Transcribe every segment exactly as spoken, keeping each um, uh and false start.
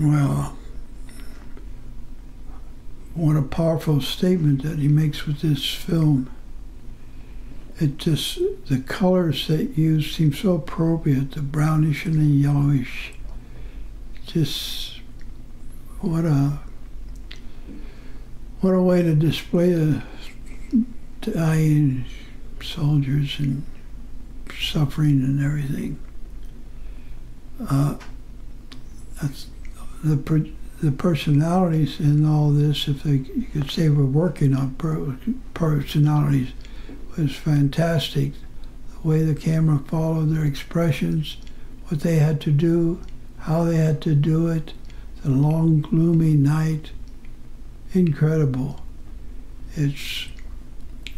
Well, what a powerful statement that he makes with this film. It just, the colors they use seem so appropriate, the brownish and the yellowish. Just what a what a way to display the dying soldiers and suffering and everything. Uh, that's the per, the personalities in all this. If they you could say we're working on per, personalities. Was fantastic. The way the camera followed their expressions, what they had to do, how they had to do it, the long, gloomy night. Incredible. It's,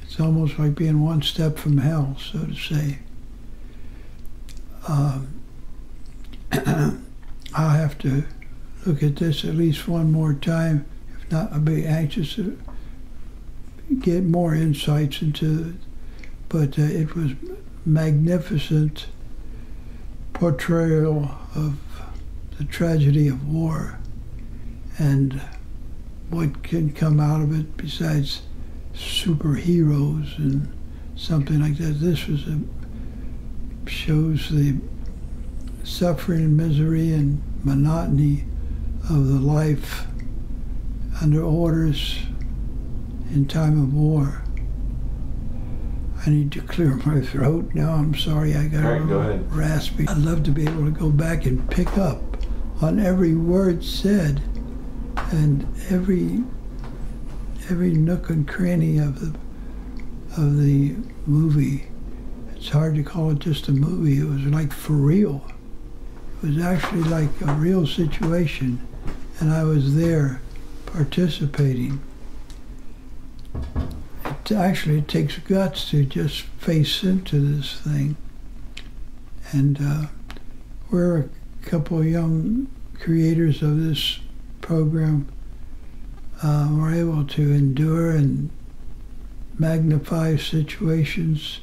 it's almost like being one step from hell, so to say. Um, I'll have to look at this at least one more time. If not, I'll be anxious to get more insights into it. But uh, it was magnificent portrayal of the tragedy of war and what can come out of it besides superheroes and something like that. This was a, shows the suffering and misery and monotony of the life under orders in time of war. I need to clear my throat now. I'm sorry, I got a little raspy. I'd love to be able to go back and pick up on every word said and every every nook and cranny of the of the movie. It's hard to call it just a movie. It was like for real. It was actually like a real situation, and I was there participating. It actually takes guts to just face into this thing. And uh, we're a couple of young creators of this program uh, were able to endure and magnify situations.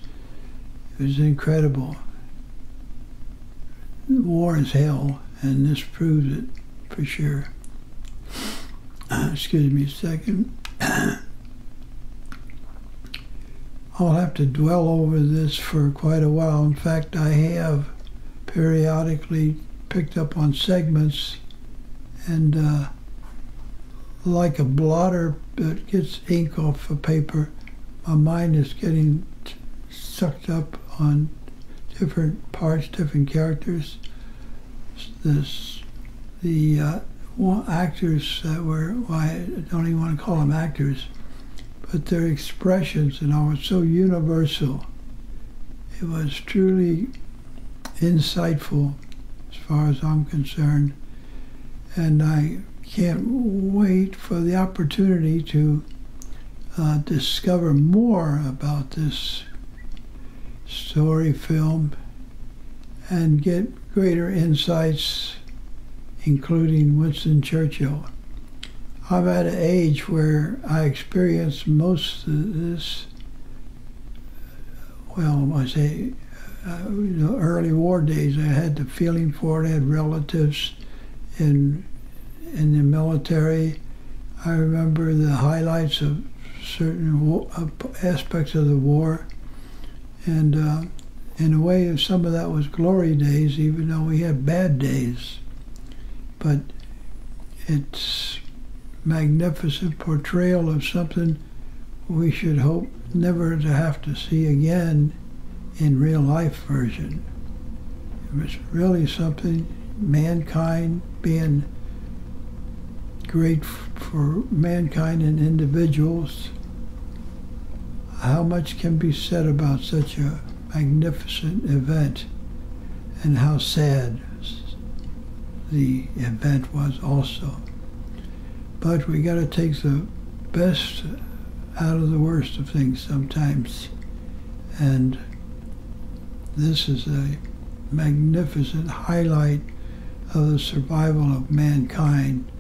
It was incredible. War is hell, and this proves it for sure. Uh, excuse me a second. I'll have to dwell over this for quite a while. In fact, I have periodically picked up on segments and uh, like a blotter that gets ink off a paper, my mind is getting sucked up on different parts, different characters. This, the uh, well, actors that were, well, I don't even want to call them actors, but their expressions and all, it's so universal. It was truly insightful as far as I'm concerned. And I can't wait for the opportunity to uh, discover more about this story film and get greater insights, including Winston Churchill. I'm at an age where I experience most of this, well, I say, uh, the early war days, I had the feeling for it. I had relatives in, in the military. I remember the highlights of certain aspects of the war. And uh, in a way, some of that was glory days, even though we had bad days. But it's magnificent portrayal of something we should hope never to have to see again in real life version. It was really something, mankind being great for mankind and individuals. How much can be said about such a magnificent event, and how sad the event was also. But we got to take the best out of the worst of things sometimes. And this is a magnificent highlight of the survival of mankind,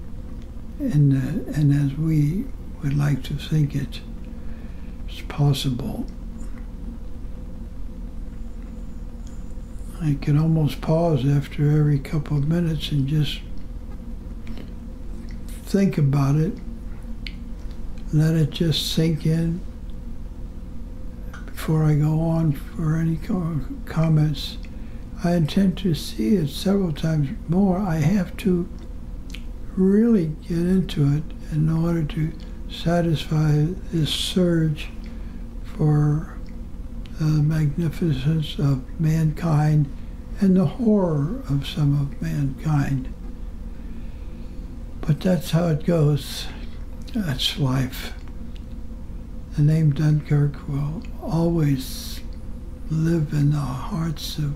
and, uh, and as we would like to think it is possible. I can almost pause after every couple of minutes and just think about it, let it just sink in before I go on for any comments. I intend to see it several times more. I have to really get into it in order to satisfy this surge for the magnificence of mankind and the horror of some of mankind. But that's how it goes. That's life. The name Dunkirk will always live in the hearts of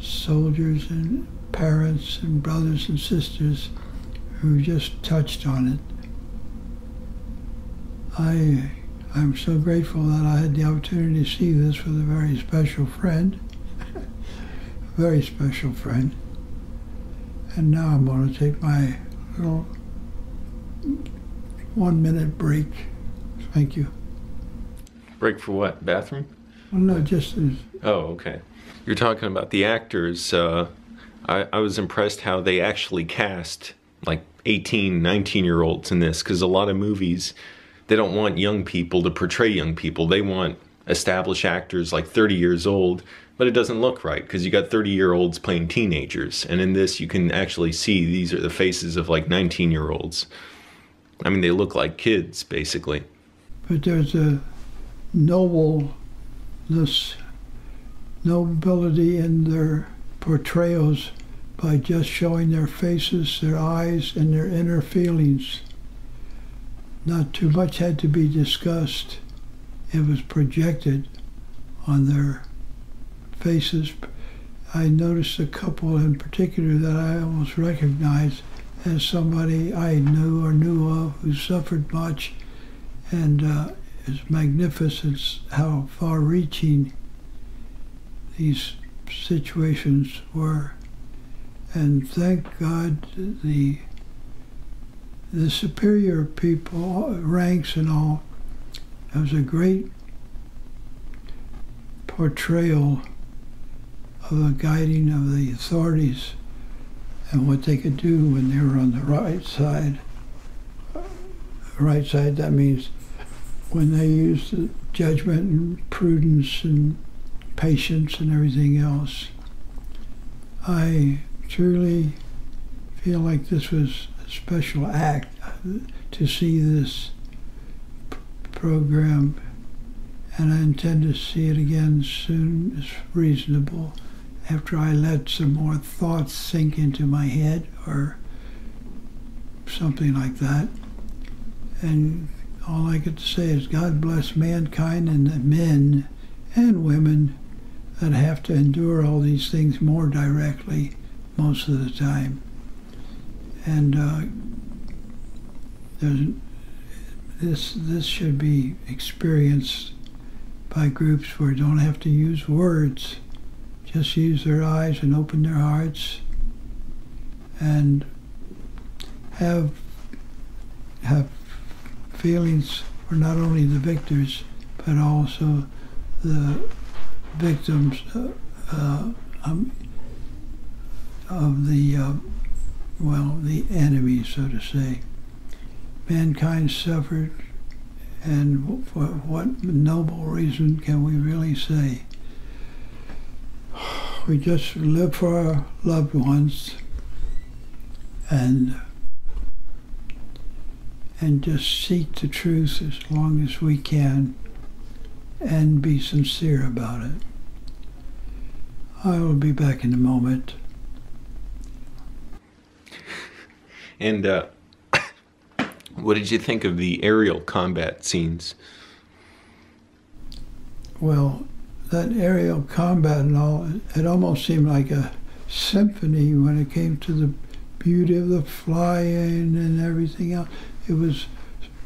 soldiers and parents and brothers and sisters who just touched on it. I, I'm so grateful that I had the opportunity to see this with a very special friend, very special friend. And now I'm going to take my little one-minute break. Thank you. Break for what? Bathroom? Well, no, just... As... Oh, okay. You're talking about the actors. Uh, I, I was impressed how they actually cast like eighteen, nineteen-year-olds in this, because a lot of movies, they don't want young people to portray young people. They want established actors like thirty years old, but it doesn't look right because you got thirty-year-olds playing teenagers. And in this, you can actually see these are the faces of like nineteen-year-olds. I mean, they look like kids, basically. But there's a nobleness, nobility in their portrayals by just showing their faces, their eyes, and their inner feelings. Not too much had to be discussed. It was projected on their faces. I noticed a couple in particular that I almost recognized as somebody I knew or knew of who suffered much, and uh, it's magnificent how far-reaching these situations were. And thank God the the superior people, ranks and all, it was a great portrayal of the guiding of the authorities and what they could do when they were on the right side. Right side, that means when they used the judgment and prudence and patience and everything else. I truly feel like this was a special act to see this program, and I intend to see it again soon as reasonable, after I let some more thoughts sink into my head or something like that. And all I could say is God bless mankind and the men and women that have to endure all these things more directly most of the time. And uh, there's, this, this should be experienced by groups where you don't have to use words, just use their eyes and open their hearts and have, have feelings for not only the victors, but also the victims uh, uh, um, of the, uh, well, the enemy, so to say. Mankind suffered, and for what noble reason can we really say? We just live for our loved ones, and and just seek the truth as long as we can, and be sincere about it. I will be back in a moment. And uh, what did you think of the aerial combat scenes? Well, that aerial combat and all, it almost seemed like a symphony when it came to the beauty of the flying and everything else. It was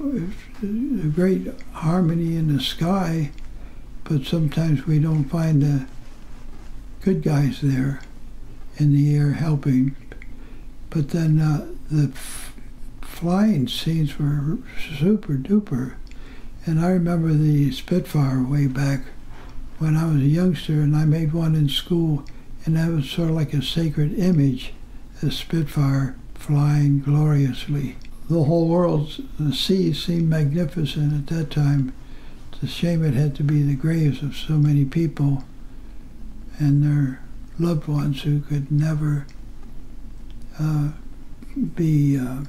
a great harmony in the sky, but sometimes we don't find the good guys there in the air helping. But then uh, the f flying scenes were super duper. And I remember the Spitfire way back when I was a youngster, and I made one in school, and that was sort of like a sacred image, a Spitfire flying gloriously. the whole world, the sea seemed magnificent at that time. It's a shame it had to be the graves of so many people and their loved ones who could never uh, be uh,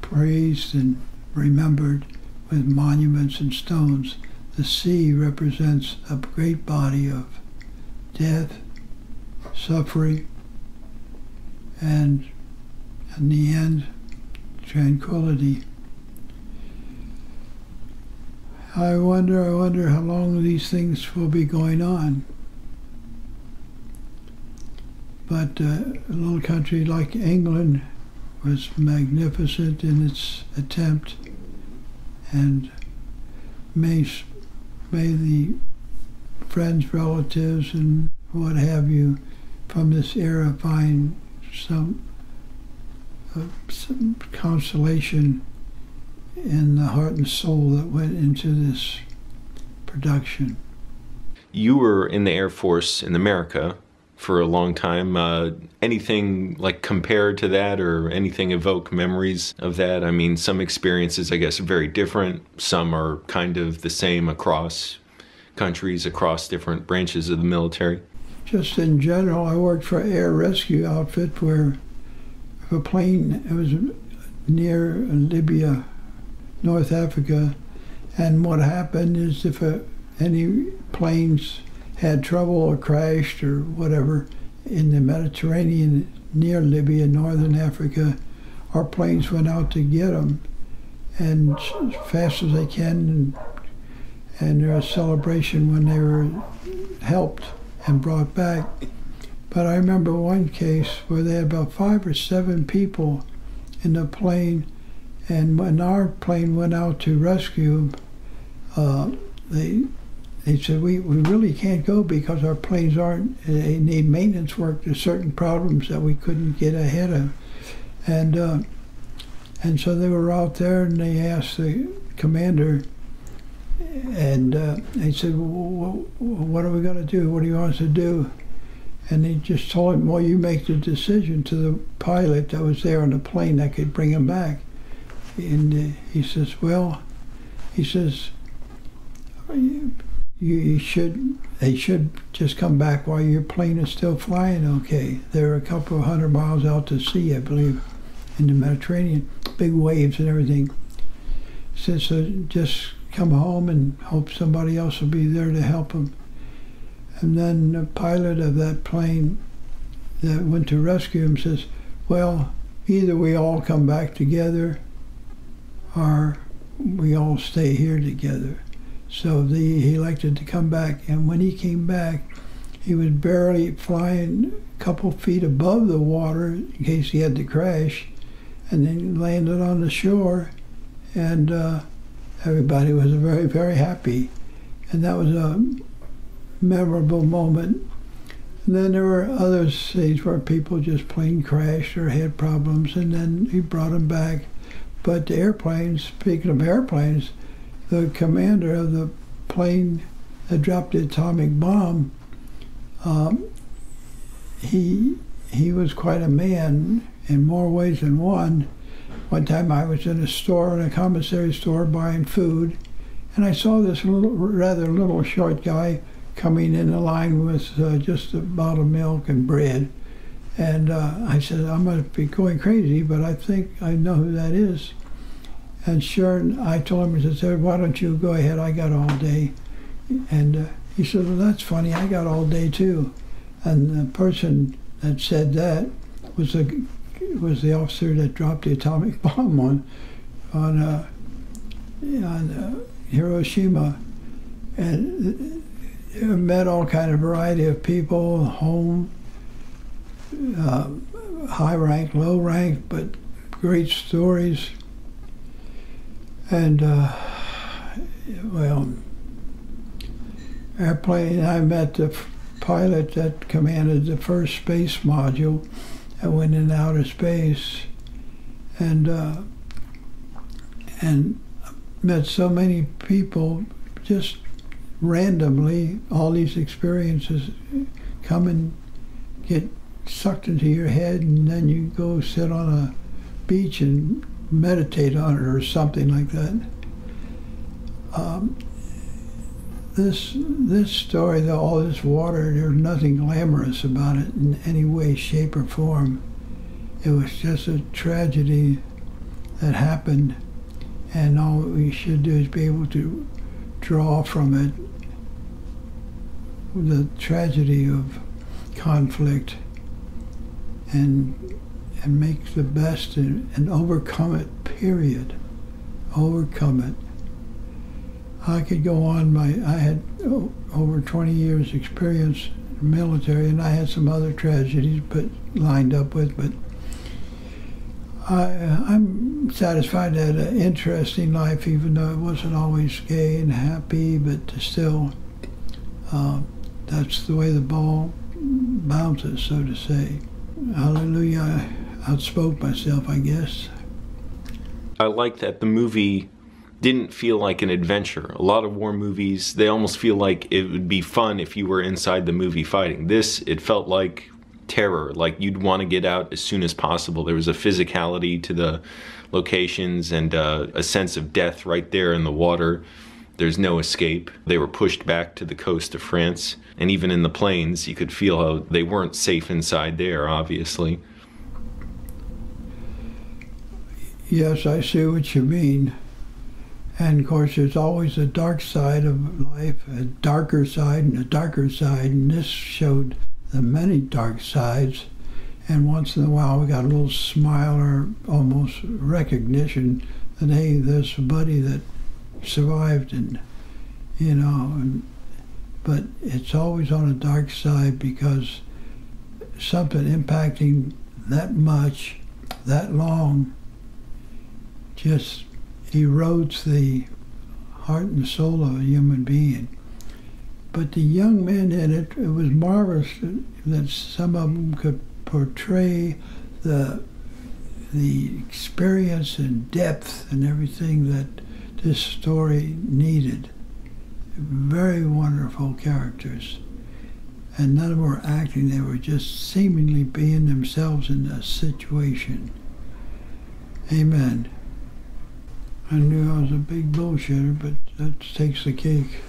praised and remembered with monuments and stones. The sea represents a great body of death, suffering, and in the end, tranquility. I wonder, I wonder how long these things will be going on. But uh, a little country like England was magnificent in its attempt, and may, may the friends, relatives, and what have you from this era find some, uh, some consolation in the heart and soul that went into this production. You were in the Air Force in America for a long time. Uh, anything like compared to that, or anything evoke memories of that? I mean, some experiences, I guess, are very different. Some are kind of the same across countries, across different branches of the military. Just in general, I worked for an air rescue outfit where a plane, it was near Libya, North Africa, and what happened is if a, any planes had trouble or crashed or whatever in the Mediterranean near Libya, Northern Africa, our planes went out to get them, and as fast as they can, and, and there was a celebration when they were helped and brought back. But I remember one case where they had about five or seven people in the plane, and when our plane went out to rescue, uh, they They said, we, we really can't go because our planes aren't, they need maintenance work. There's certain problems that we couldn't get ahead of. And uh, and so they were out there and they asked the commander, and uh, they said, well, what are we going to do? What do you want us to do? And they just told him, well, you make the decision, to the pilot that was there on the plane that could bring him back. And uh, he says, well, he says, are you, You should, they should just come back while your plane is still flying okay. They're a couple of hundred miles out to sea, I believe, in the Mediterranean. Big waves and everything. So, so just come home and hope somebody else will be there to help them. And then the pilot of that plane that went to rescue him says, well, either we all come back together or we all stay here together. So the, he elected to come back, and when he came back, he was barely flying a couple feet above the water in case he had to crash, and then landed on the shore, and uh, everybody was very, very happy. And that was a memorable moment. And then there were other scenes where people just plain crashed or had problems, and then he brought them back. But the airplanes, speaking of airplanes, the commander of the plane that dropped the atomic bomb, um, he, he was quite a man in more ways than one. One time I was in a store, in a commissary store, buying food, and I saw this little, rather little short guy coming in the line with uh, just a bottle of milk and bread. And uh, I said, I must be going crazy, but I think I know who that is. And sure, I told him, he said, why don't you go ahead, I got all day. And uh, he said, well, that's funny, I got all day too. And the person that said that was the, was the officer that dropped the atomic bomb on, on, uh, on uh, Hiroshima. And uh, met all kind of variety of people, home, uh, high rank, low rank, but great stories. And, uh, well, airplane, I met the pilot that commanded the first space module that went into outer space, and, uh, and met so many people just randomly. All these experiences come and get sucked into your head, and then you go sit on a beach and meditate on it or something like that. Um, this this story, the, all this water, there's nothing glamorous about it in any way, shape, or form. It was just a tragedy that happened, and all we should do is be able to draw from it the tragedy of conflict and and make the best and, and overcome it, period. Overcome it. I could go on. My, I had oh, over twenty years experience in the military, and I had some other tragedies but lined up with, but I, I'm satisfied that an interesting life, even though it wasn't always gay and happy, but still, uh, that's the way the ball bounces, so to say. Hallelujah, I outspoke myself, I guess. I like that the movie didn't feel like an adventure. A lot of war movies, they almost feel like it would be fun if you were inside the movie fighting. This, it felt like terror, like you'd want to get out as soon as possible. There was a physicality to the locations and uh, a sense of death right there in the water. There's no escape. They were pushed back to the coast of France, and even in the planes you could feel how they weren't safe inside there, obviously. Yes, I see what you mean. And of course there's always a dark side of life, a darker side and a darker side, and this showed the many dark sides, and once in a while we got a little smile or almost recognition that, hey, there's somebody that survived, and you know, and, but it's always on a dark side because something impacting that much, that long, just erodes the heart and soul of a human being. But the young men in it, it was marvelous that some of them could portray the, the experience and depth and everything that this story needed. Very wonderful characters. And none of them were acting, they were just seemingly being themselves in a situation. Amen. I knew I was a big bullshitter, but that takes the cake.